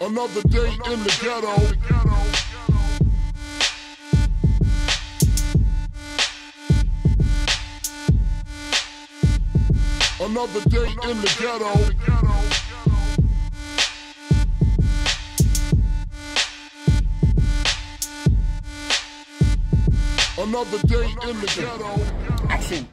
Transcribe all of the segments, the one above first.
Another day in the ghetto. Another day in the ghetto. Another day in the ghetto. Action.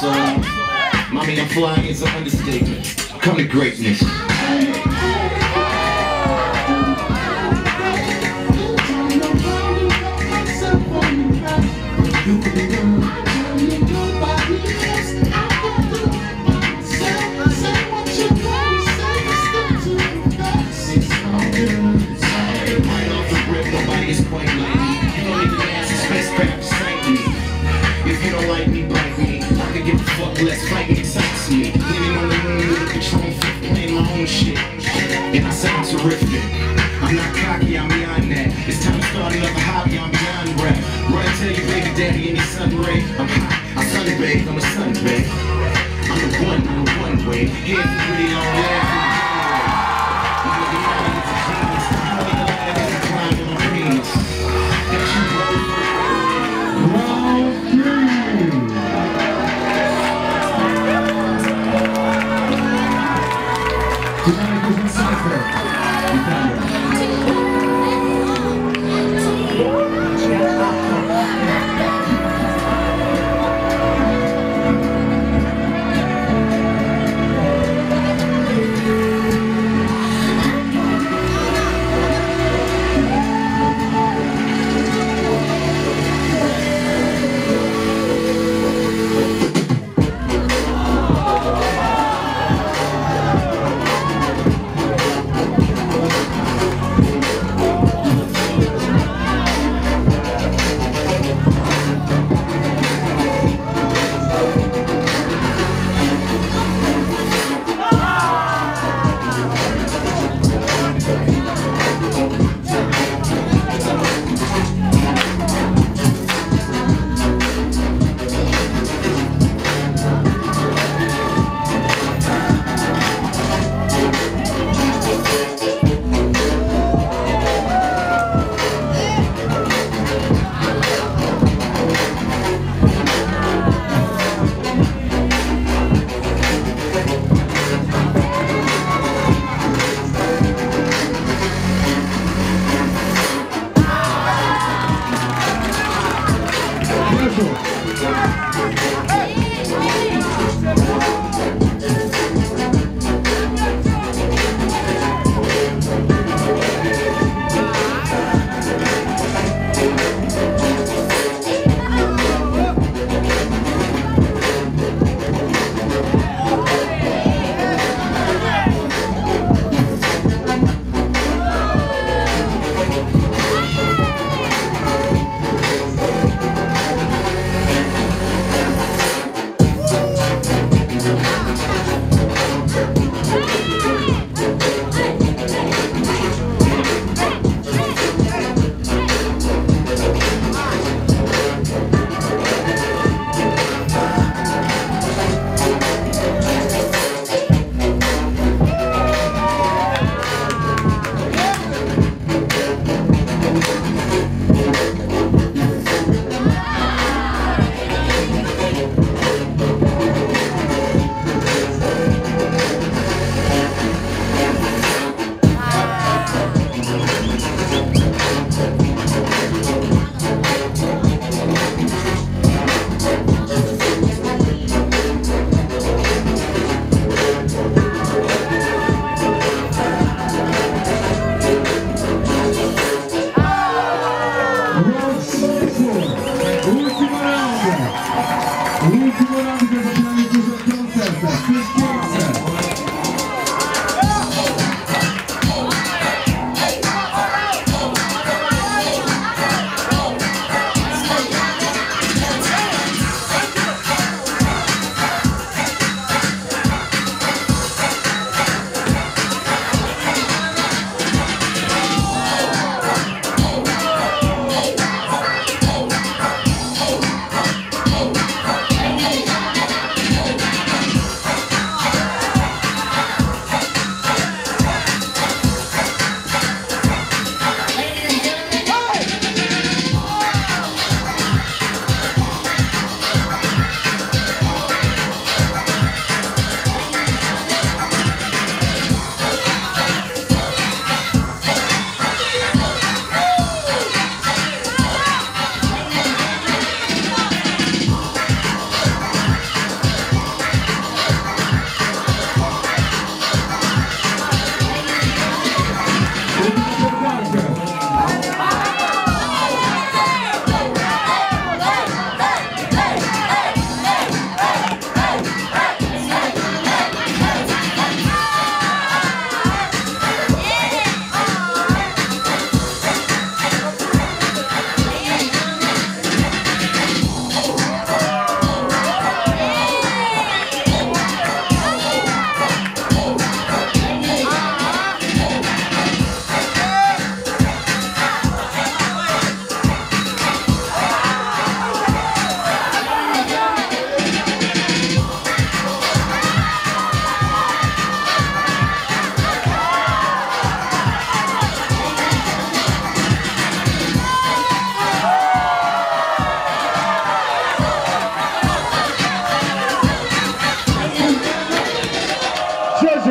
song. Mommy, I'm flying is an understatement. Come to greatness. Less fighting excites me. Living on the moon with a control fit, playing my own shit. And I sound terrific. I'm not cocky, I'm beyond that. It's time to start another hobby, I'm beyond rap. Run and tell your baby daddy in his sun ray. I'm hot, I sunbathe, I'm a sunbathe. I'm the one way. Here's the pretty long laugh. I'm the one with the genius. I'm the one that's climbing on dreams.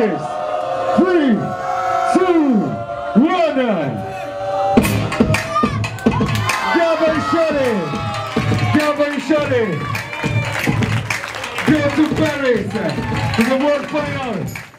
matches. 3, 2, 1. Gabriel Shelley. Go to Paris for the World Finals.